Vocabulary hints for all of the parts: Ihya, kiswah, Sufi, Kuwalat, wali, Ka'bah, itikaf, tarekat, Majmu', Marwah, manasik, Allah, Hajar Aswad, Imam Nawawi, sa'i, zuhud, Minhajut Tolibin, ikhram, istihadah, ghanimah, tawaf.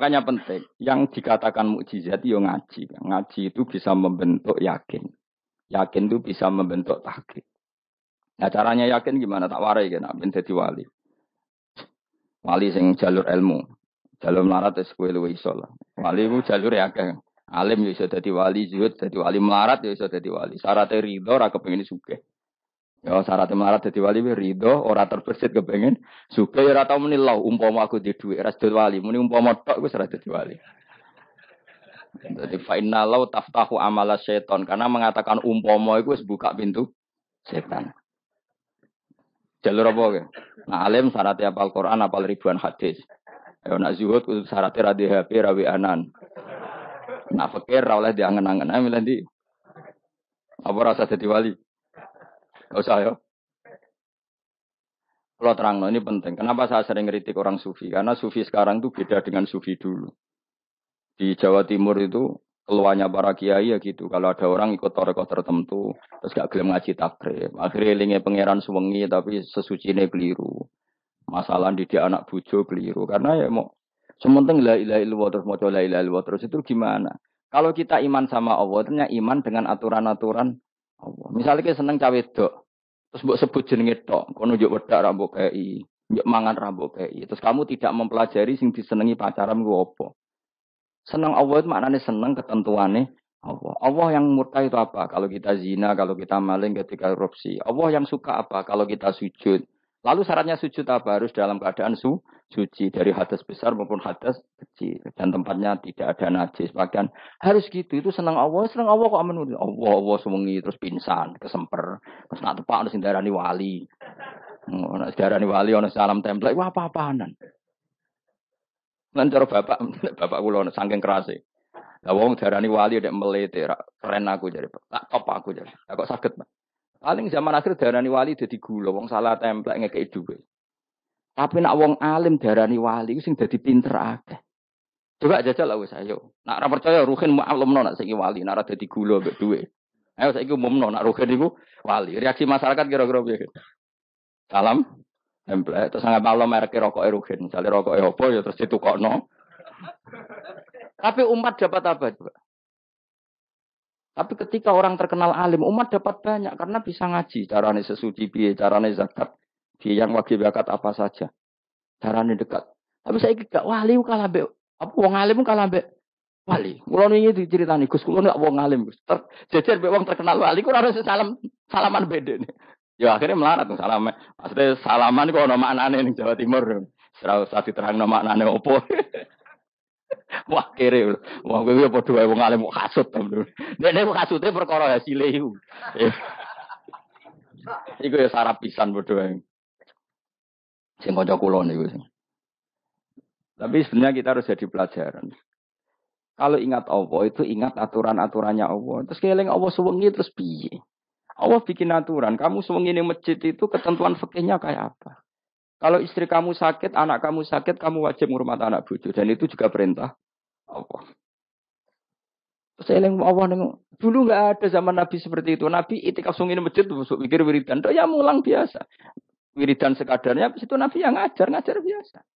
Makanya penting. Yang dikatakan mukjizat yo ngaji. Ngaji itu bisa membentuk yakin. Yakin itu bisa membentuk taklid. Nah caranya yakin gimana? Tak warai kan? Ben dadi wali. Wali sing jalur ilmu. Jalur melarat wis kowe luwih iso lah. Wali ku jalur akeh. Alim yo iso dadi wali, zuhud dadi wali, melarat yo iso dadi wali. Syaratnya ridho ra kepengin sugih. Ya syaratnya melarat dadi wali ridho, ora terbesit kepengin sugih ora tau muni lho umpama aku di dhuwit ora dadi wali, muni umpama tok wis ora dadi wali. Dadi fa inna law taftahu amala setan karena mengatakan umpama iku wis buka pintu setan. Jalur apa ke? Nah alim syaratnya apal Quran, apal ribuan hadis. Ya nak zuhud kudu syaratnya ra di HP, ra wianan. Nak fikir ra oleh diangen-angen ae milih ndi. Apa rasa dadi wali? Enggak usah ya. Kalau terang, ini penting. Kenapa saya sering kritik orang Sufi? Karena Sufi sekarang itu beda dengan Sufi dulu. Di Jawa Timur itu keluarnya para kiai ya gitu. Kalau ada orang ikut tarekat tertentu, terus gak gelem ngaji takrib. Akhirnya linge pangeran suwengi tapi sesucine keliru. Masalah didik anak bojo keliru. Karena ya mau sementing la ilaha illallah terus maca la ilaha illallah terus itu gimana? Kalau kita iman sama Allah, ternyata iman dengan aturan-aturan Allah. Misalnya kita seneng cawe dok, terus buat sebut jenenge tok, kau nunjuk wedak rambut kei, nunjuk mangan rambut kei. Terus kamu tidak mempelajari sing disenengi pacaran gue apa? Seneng Allah itu maknanya seneng ketentuannya Allah. Allah yang murka itu apa? Kalau kita zina, kalau kita maling, ketika korupsi. Allah yang suka apa? Kalau kita sujud. Lalu syaratnya sujud apa? Harus dalam keadaan suci dari hadas besar maupun hadas kecil dan tempatnya tidak ada najis. Bahkan harus gitu. Itu senang Allah. Senang Allah kok aman. Allah sumengi terus pingsan, kesemper. Terus nak tepak harus darani wali. Nak darani wali ana salam template. Wah apa-apaanan. Lan cara bapak kula saking kerase. Lah wong darani wali nek melete keren aku jare. Tak top aku jare. Tak kok saged. Paling zaman akhir darani wali dadi gula, wong salah templek ngekeki dhuwit. Tapi nak wong alim darani wali iku sing dadi pinter akeh. Coba jajal lah wis ayo. Nak ora percaya ruhin mu'allimno nak saiki wali, nak ora dadi gula mbek dhuwit. Ayo saiki umumno nak ruhin iku wali. Reaksi masyarakat kira-kira piye? Salam templek terus anggap Allah merek rokoke ruhin. Misale rokoke opo ya terus ditukokno. Tapi umat dapat apa coba? Tapi ketika orang terkenal alim, umat dapat banyak. Karena bisa ngaji. Caranya sesuci biaya, caranya zakat. Biaya yang wajib zakat apa saja. Caranya dekat. Tapi saya tidak wali kalah mbak. Apa wong alim kalah mbak wali. Kalau ini diceritani. Gus, kalau tidak wong alim. Jajar mbak wong terkenal wali. Kalau harus salaman beda. Ya akhirnya melarat. Salaman. Maksudnya salaman kalau ada maknanya di Jawa Timur. Serasa diterang ada maknanya apa. Wah kere, wah gue apa dua wong alim mau kasut temen. Nek kasute perkara hasil e. Iku ya sarap pisan padha. Sing kanca kula niku. Tapi sebenarnya kita harus jadi pelajaran. Kalau ingat Allah itu ingat aturan-aturannya Allah. Terus keling Allah suwengi terus piye? Allah bikin aturan, kamu suwengi ning masjid itu ketentuan fikihnya kayak apa? Kalau istri kamu sakit, anak kamu sakit, kamu wajib menghormati anak bojo. Dan itu juga perintah Allah. Saya eling Allah nengok. Dulu nggak ada zaman Nabi seperti itu. Nabi itikaf sungin masjid, busuk pikir wiridan. Toh ya mulang biasa. Wiridan sekadarnya. Habis itu Nabi yang ngajar biasa.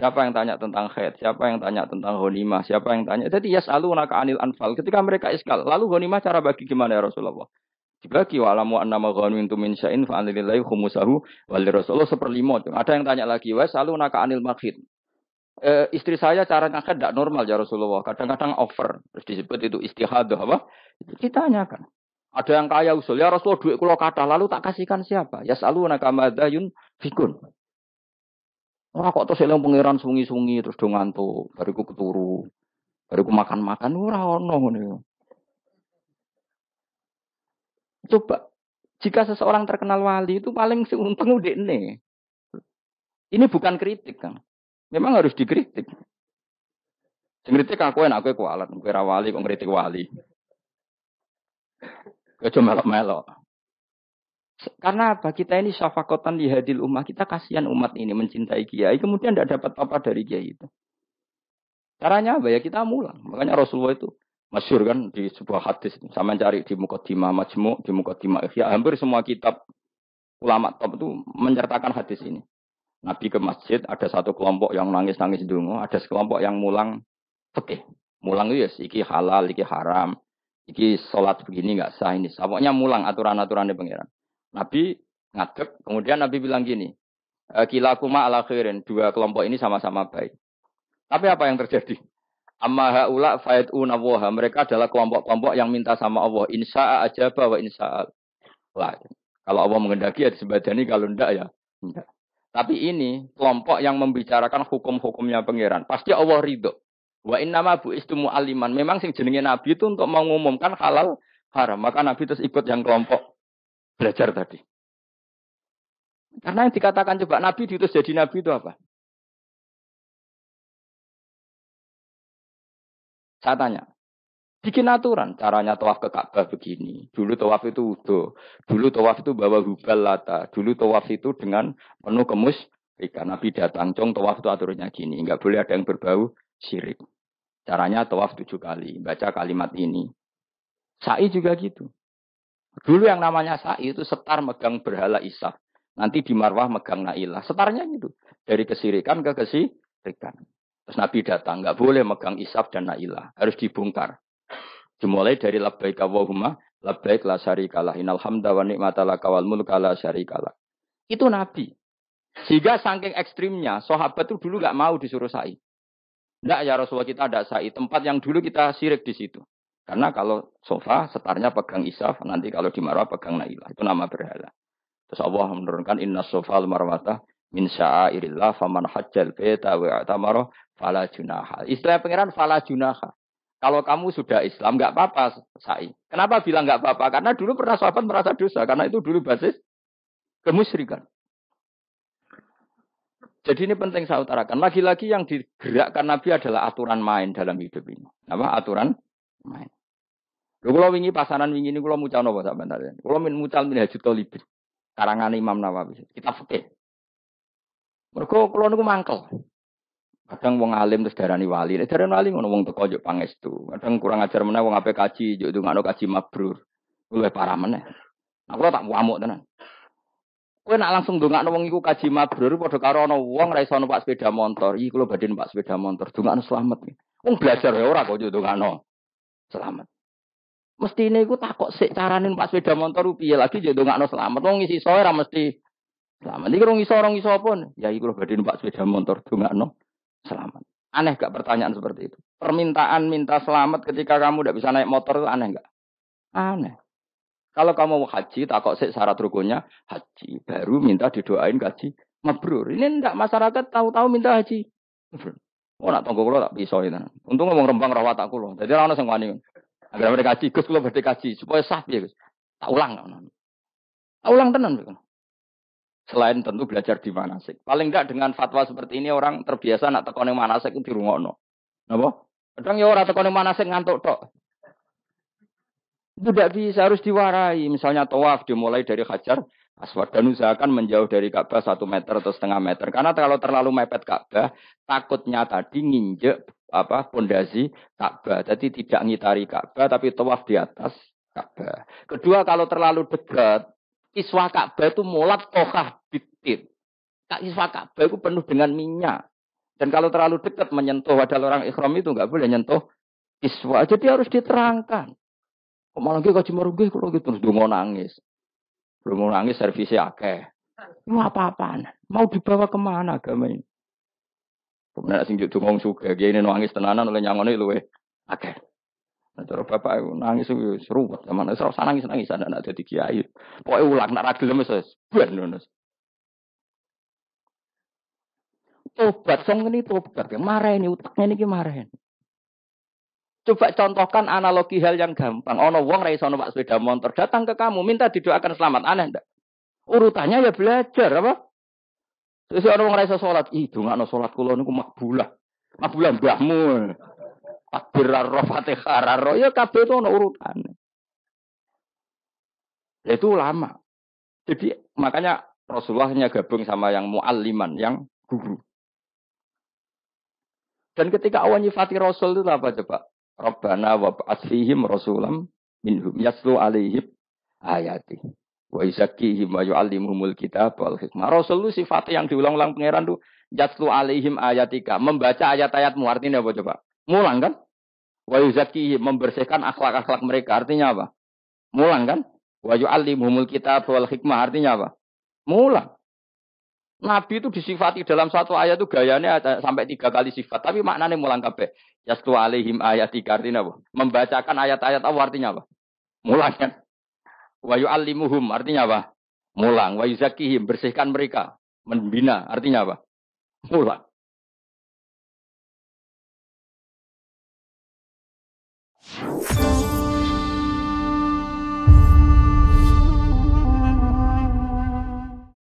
Siapa yang tanya tentang haid? Siapa yang tanya tentang ghanimah? Siapa yang tanya? Jadi yas'alunaka 'anil anfal. Ketika mereka iskal, lalu ghanimah cara bagi gimana ya Rasulullah? Dibagi wa'alamu annama ghanimtu min sya'in fa'anilillahi khumusahu wali Rasulullah 1/5. Ada yang tanya lagi, wa salunaka anil makhid. Istri saya cara ngakid tidak normal ya Rasulullah. Kadang-kadang over. Terus disebut itu istihadah apa? Ditanyakan. Ada yang kaya usul, ya Rasulullah duit kula kathah lalu tak kasihkan siapa? Ya salunaka madayun fikun. Ora kok terus eling pangeran sungi-sungi terus do ngantuk, bariku keturu. Bariku makan-makan ora ono ngono. Coba, jika seseorang terkenal wali itu paling untung udah ini. Ini bukan kritik kan. Memang harus dikritik. Ngritik aku kualat. Aku kira wali, kok ngritik wali. Aku cuma melok-melok. Karena apa? Kita ini syafakotan lihadil ummah. Kita kasihan umat ini mencintai kiai. Kemudian tidak dapat apa-apa dari kiai itu. Caranya apa ya? Kita mulang. Makanya Rasulullah itu. Masyhur kan di sebuah hadis sama cari di Muqaddimah Majmu', di Muqaddimah Ihya, hampir semua kitab ulama top itu menyertakan hadis ini. Nabi ke masjid, ada satu kelompok yang nangis-nangis dungo, ada sekelompok yang mulang fikih. Mulang itu ya, iki halal, iki haram, iki sholat begini nggak sah ini. Pokoknya mulang aturan-aturannya pangeran. Nabi ngadep, kemudian Nabi bilang gini, kilakuma ala khairin, dua kelompok ini sama-sama baik. Tapi apa yang terjadi? Amma haula fayatuna waha, mereka adalah kelompok-kelompok yang minta sama Allah. Insya'a ajaba wa insya'a lah. Kalau Allah mengendaki ya disebadani, kalau tidak ya tidak. Tapi ini kelompok yang membicarakan hukum-hukumnya pangeran. Pasti Allah ridho. Wa innama bu'istu mu'alliman. Memang sing jenenge Nabi itu untuk mengumumkan halal haram. Maka Nabi terus ikut yang kelompok belajar tadi. Karena yang dikatakan coba Nabi itu jadi Nabi itu apa? Saya tanya. Bikin aturan. Caranya tawaf ke Ka'bah begini. Dulu tawaf itu wudhu. Dulu tawaf itu bawa hubal lata. Dulu tawaf itu dengan penuh kemus. Nabi datang. Cong tawaf itu aturannya gini. Enggak boleh ada yang berbau syirik. Caranya tawaf 7 kali. Baca kalimat ini. Sa'i juga gitu. Dulu yang namanya sa'i itu setar megang berhala Isa. Nanti di Marwah megang Nailah. Setarnya gitu. Dari kesirikan ke kesirikan. Terus Nabi datang. Enggak boleh megang Isaf dan Nailah. Harus dibongkar. Dimulai dari labbaik Allahumma labbaik la syarika lah innal hamda wa ni'mata laka wal mulka la syarika lah. Itu Nabi. Sehingga saking ekstrimnya, sahabat itu dulu enggak mau disuruh sa'i. Enggak ya Rasulullah, kita ada sa'i. Tempat yang dulu kita syirik di situ. Karena kalau sofa setarnya pegang Isaf, nanti kalau di Marwah pegang Nailah. Itu nama berhala. Terus Allah menurunkan innas sofal marwata min sya'airillah faman hajjal baita wa i'tamara fala junaha. Istilah pangeran fala junaha. Kalau kamu sudah Islam enggak apa-apa sa'i. Kenapa bilang enggak apa-apa? Karena dulu pernah sahabat merasa dosa, karena itu dulu basis kemusyrikan. Jadi ini penting saya utarakan. Lagi-lagi yang digerakkan Nabi adalah aturan main dalam hidup ini. Apa? Aturan main. Kalau wingi pasaran wingi ini, kalau mucal apa sahabat tadi? Kalau mucal minhajut tolibin. Karangan Imam Nawawi. Kita fikir. Mereka kalau niku mangkel. Kadang wong alim terus darani wali. Darani wali ngono wong teko yo pangestu. Kadang kurang ajar meneh wong ape kaji yo ndungakno kaji mabrur. Luwih parah meneh. Aku tak amuk tenan. Kowe nak langsung ndongakno wong iku kaji mabrur padha karo ana wong ra iso numpak sepeda motor. Iki kula badhe numpak sepeda motor, ndongakno selamat. Wong belajar ya ora kok ndongakno selamat. Mestine iku takok sik carane numpak sepeda motor piye lagi yo ndongakno selamat. Wong ngisi iso ora mesti selamat. Iki rong iso pun. Ya iki kula badhe numpak sepeda motor, ndongakno selamat. Aneh gak pertanyaan seperti itu? Permintaan minta selamat ketika kamu tidak bisa naik motor itu aneh gak? Aneh. Kalau kamu mau haji, takok sik syarat rukunnya haji, baru minta didoain haji mabrur. Ini ndak masyarakat tahu-tahu minta haji mabrur. Oh nak tonggo kula tak bisa itu. Untung ngomong Rembang rawat tak kula. Dadi ora ono sing wani. Agar mereka haji, Gus kula badhe haji supaya sah piye, Gus. Tak ulang ngono. Tak ulang tenan kok. Selain tentu belajar di manasik. Paling enggak dengan fatwa seperti ini orang terbiasa nak teko ning manasik di rungokno. Napa? Kadang ya ora teko ning manasik ngantuk tok. Itu tidak bisa, harus diwarai. Misalnya tawaf dimulai dari Hajar Aswad dan usahakan menjauh dari Ka'bah 1 meter atau 0,5 meter. Karena kalau terlalu mepet Ka'bah, takutnya tadi nginjek pondasi Ka'bah. Jadi tidak ngitari Ka'bah, tapi tawaf di atas Ka'bah. Kedua, kalau terlalu dekat, kiswah Ka'bah itu mulat tokah bitit. Kiswah Ka'bah itu penuh dengan minyak. Dan kalau terlalu dekat menyentuh wadah orang ikhram itu nggak boleh nyentuh kiswah. Jadi harus diterangkan. Kok malah nggih kaji marugih kok terus donga nangis. Belum nangis servise akeh. Iku apa-apaan? Mau dibawa kemana agama ini? Kemudian sing juk donga sugih, kiye nangis tenanan oleh nyangone luweh akeh. Nah, cara bapak iku nangis seru banget. Sampeyan ora usah nangis-nangis anak dadi kiai. Pokoke ulang nak ra gelem wis ben ngono. Tobat sing ngene tobat, mareni utekne niki mareni. Coba contohkan analogi hal yang gampang. Ono wong ra iso numpak sepeda motor, datang ke kamu minta didoakan selamat, aneh ndak? Urutannya ya belajar apa? Terus ono wong ra iso salat, ndongakno salat kula niku makbulah. Makbulah mbahmu. Takbir ar-ra Fatihah ar-ra ya kabeh ono urutane. Itu lama. Jadi makanya Rasulullahnya gabung sama yang mualliman, yang guru. Dan ketika Allah nyifati Rasul itu apa coba? Rabbana wab'ats fihim rasulam minhum yaslu alaihim ayati. Wa yuzakkihim wa yu'allimuhumul kitab wal hikmah. Rasul lu sifat yang diulang-ulang pangeran tuh yatlu alaihim ayatika, membaca ayat-ayatmu. Artinya apa coba? Mulang kan? Wa yuzakkihim, membersihkan akhlak-akhlak mereka. Artinya apa? Mulang kan? Wa yu'allimuhumul kitab wal hikmah. Artinya apa? Mulang. Nabi itu disifati dalam satu ayat itu gayanya sampai 3 kali sifat, tapi maknanya mulang kabeh. Yatlu alaihim ayatika, artinya apa? Membacakan ayat-ayat Allah, artinya apa? Mulang kan? Wa yu'allimuhum, artinya apa? Mulang. Wa yuzakkihim, bersihkan mereka, membina, artinya apa? Mulang.